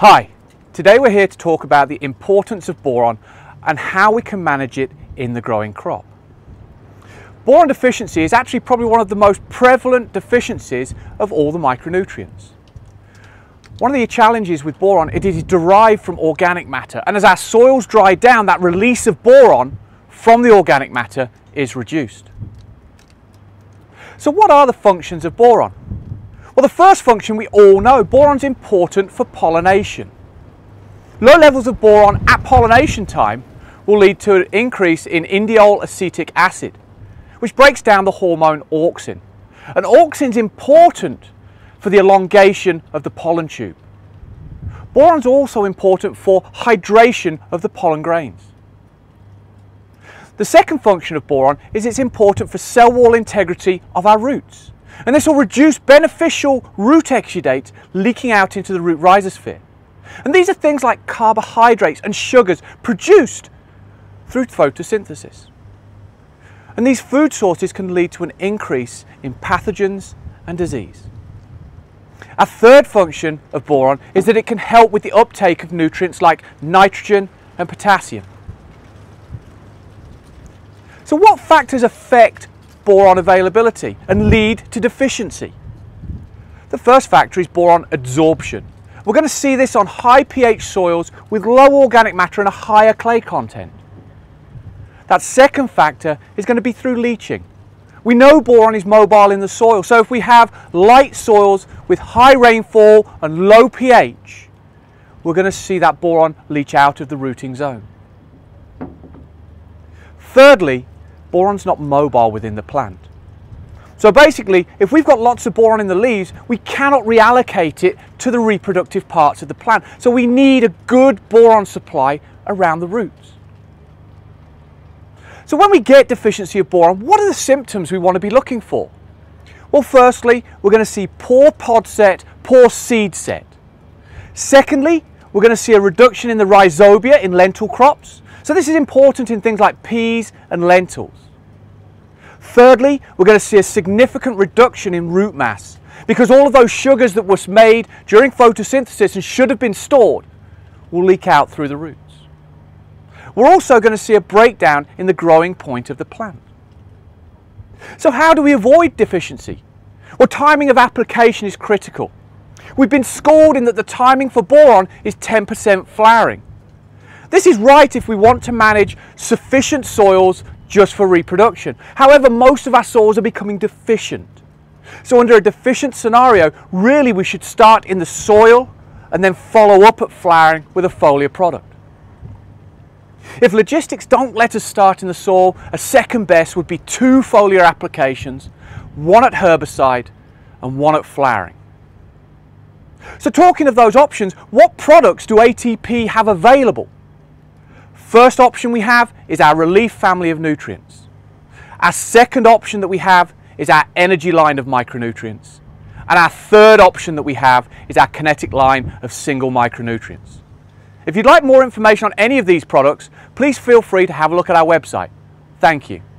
Hi, today we're here to talk about the importance of boron and how we can manage it in the growing crop. Boron deficiency is actually probably one of the most prevalent deficiencies of all the micronutrients. One of the challenges with boron, it is derived from organic matter, and as our soils dry down, that release of boron from the organic matter is reduced. So what are the functions of boron? Well, the first function we all know, boron's important for pollination. Low levels of boron at pollination time will lead to an increase in indole acetic acid, which breaks down the hormone auxin. And auxin's important for the elongation of the pollen tube. Boron's also important for hydration of the pollen grains. The second function of boron is it's important for cell wall integrity of our roots. And this will reduce beneficial root exudates leaking out into the root rhizosphere. And these are things like carbohydrates and sugars produced through photosynthesis. And these food sources can lead to an increase in pathogens and disease. A third function of boron is that it can help with the uptake of nutrients like nitrogen and potassium. So what factors affect boron availability and lead to deficiency? The first factor is boron adsorption. We're going to see this on high pH soils with low organic matter and a higher clay content. That second factor is going to be through leaching. We know boron is mobile in the soil, so if we have light soils with high rainfall and low pH, we're going to see that boron leach out of the rooting zone. Thirdly, boron's not mobile within the plant. So basically, if we've got lots of boron in the leaves, we cannot reallocate it to the reproductive parts of the plant. So we need a good boron supply around the roots. So when we get deficiency of boron, what are the symptoms we want to be looking for? Well, firstly, we're going to see poor pod set, poor seed set. Secondly, we're going to see a reduction in the rhizobia in lentil crops. So this is important in things like peas and lentils. Thirdly, we're going to see a significant reduction in root mass because all of those sugars that were made during photosynthesis and should have been stored will leak out through the roots. We're also going to see a breakdown in the growing point of the plant. So how do we avoid deficiency? Well, timing of application is critical. We've been schooled in that the timing for boron is 10% flowering. This is right if we want to manage sufficient soils just for reproduction. However, most of our soils are becoming deficient. So under a deficient scenario, really we should start in the soil and then follow up at flowering with a foliar product. If logistics don't let us start in the soil, a second best would be 2 foliar applications, one at herbicide and one at flowering. So talking of those options, what products do ATP have available? First option we have is our Releaf family of nutrients. Our second option that we have is our Energy line of micronutrients. And our third option that we have is our Kinetic line of single micronutrients. If you'd like more information on any of these products, please feel free to have a look at our website. Thank you.